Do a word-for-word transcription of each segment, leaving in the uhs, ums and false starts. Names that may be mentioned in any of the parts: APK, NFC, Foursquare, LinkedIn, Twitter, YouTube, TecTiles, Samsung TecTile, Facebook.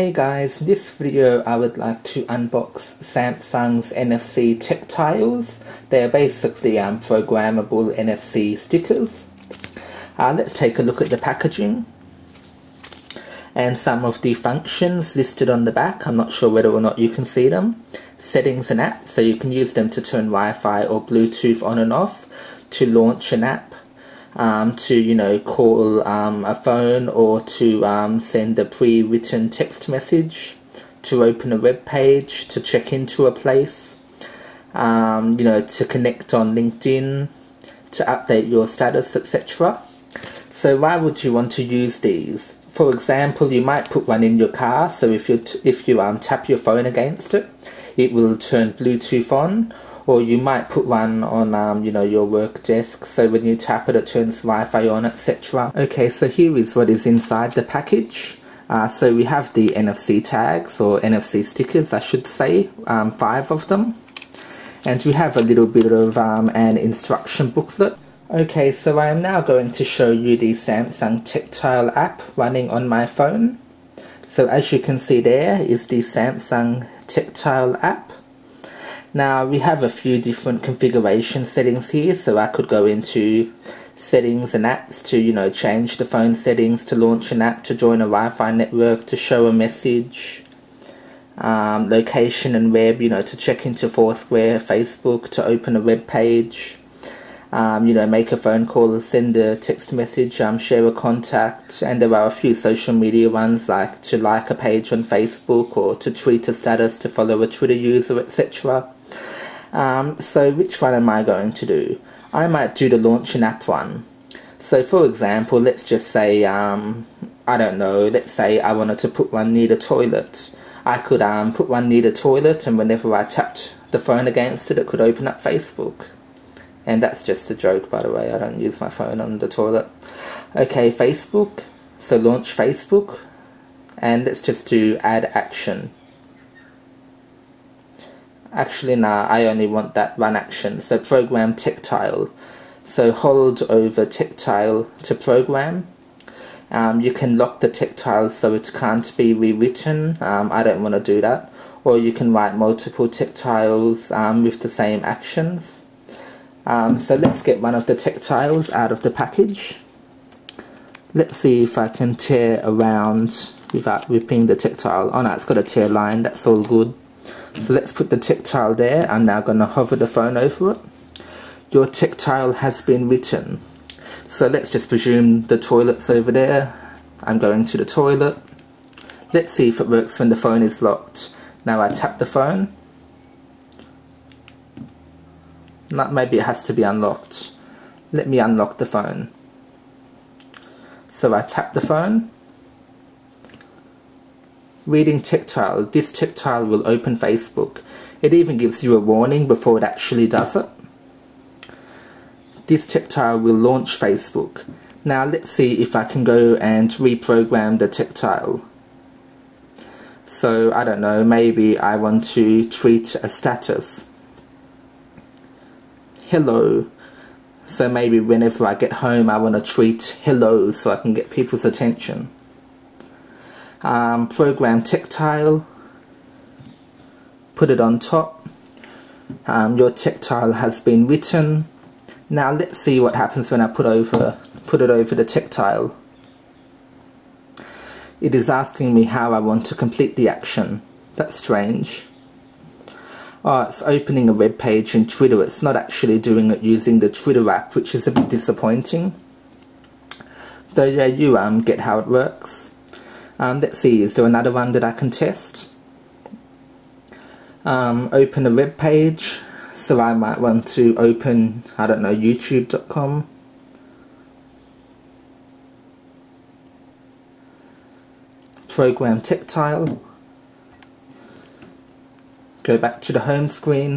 Hey guys, this video I would like to unbox Samsung's N F C TecTiles. They're basically um, programmable N F C stickers. Uh, let's take a look at the packaging and some of the functions listed on the back. I'm not sure whether or not you can see them. Settings and apps, so you can use them to turn Wi-Fi or Bluetooth on and off, to launch an app, Um, to you know call um, a phone, or to um, send a pre-written text message, to open a web page, to check into a place, um, you know to connect on LinkedIn, to update your status, et cetera. So why would you want to use these? For example, you might put one in your car. So if you t if you um, tap your phone against it, it will turn Bluetooth on. Or you might put one on, um, you know, your work desk, so when you tap it, it turns Wi-Fi on, et cetera. Okay, so here is what is inside the package. Uh, so we have the N F C tags, or N F C stickers, I should say, um, five of them. And we have a little bit of um, an instruction booklet. Okay, so I am now going to show you the Samsung TecTile app running on my phone. So as you can see, there is the Samsung TecTile app. Now we have a few different configuration settings here, so I could go into settings and apps to you know change the phone settings, to launch an app, to join a Wi-Fi network, to show a message, um, location and web, you know to check into Foursquare, Facebook, to open a web page, um, you know make a phone call, send a text message, um, share a contact, and there are a few social media ones, like to like a page on Facebook, or to tweet a status, to follow a Twitter user, et cetera. Um, so which one am I going to do? I might do the launch an app one. So for example, let's just say, um, I don't know, let's say I wanted to put one near the toilet. I could um, put one near the toilet, and whenever I tapped the phone against it, it could open up Facebook. And that's just a joke, by the way, I don't use my phone on the toilet. Okay, Facebook, so launch Facebook, and let's just do add action. Actually, nah, I only want that one action. So program TecTile. So hold over TecTile to program. Um, you can lock the TecTile so it can't be rewritten. Um, I don't want to do that. Or you can write multiple TecTiles um, with the same actions. Um, so let's get one of the TecTiles out of the package. Let's see if I can tear around without ripping the TecTile. Oh no, it's got a tear line. That's all good. So let's put the TecTile there. I'm now going to hover the phone over it. Your TecTile has been written. So let's just presume the toilet's over there. I'm going to the toilet. Let's see if it works when the phone is locked. Now I tap the phone. Not, maybe it has to be unlocked. Let me unlock the phone. So I tap the phone. Reading TecTile. This TecTile will open Facebook. It even gives you a warning before it actually does it. This TecTile will launch Facebook. Now let's see if I can go and reprogram the TecTile. So I don't know, maybe I want to tweet a status. Hello. So maybe whenever I get home, I want to tweet hello so I can get people's attention. Um, program TecTile, put it on top. Um, your TecTile has been written. Now let's see what happens when I put over put it over the TecTile. It is asking me how I want to complete the action. That's strange. Oh, it's opening a web page in Twitter. It's not actually doing it using the Twitter app, which is a bit disappointing. Though yeah, you um get how it works. Um, let's see, is there another one that I can test? Um, open a web page. So I might want to open, I don't know, YouTube dot com. Program TecTile. Go back to the home screen.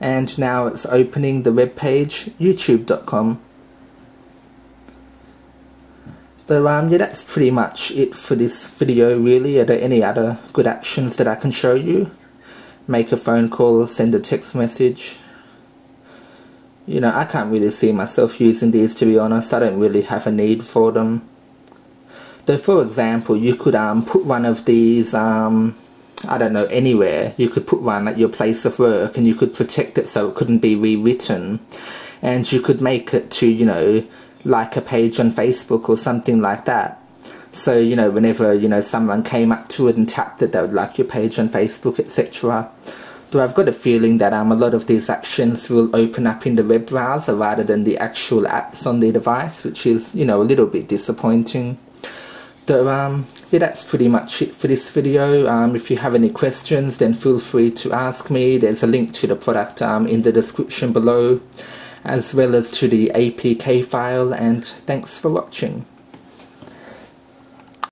And now it's opening the web page, YouTube dot com. So um, yeah, that's pretty much it for this video really. Are there any other good actions that I can show you? Make a phone call, send a text message. You know, I can't really see myself using these, to be honest. I don't really have a need for them. So for example, you could um, put one of these, um, I don't know, anywhere. You could put one at your place of work and you could protect it so it couldn't be rewritten. And you could make it to, you know, like a page on Facebook or something like that. So, you know, whenever, you know, someone came up to it and tapped it, they would like your page on Facebook, et cetera. Though I've got a feeling that um, a lot of these actions will open up in the web browser rather than the actual apps on the device, which is, you know, a little bit disappointing. So um, yeah, that's pretty much it for this video. Um, if you have any questions, then feel free to ask me. There's a link to the product um, in the description below, as well as to the A P K file, and thanks for watching.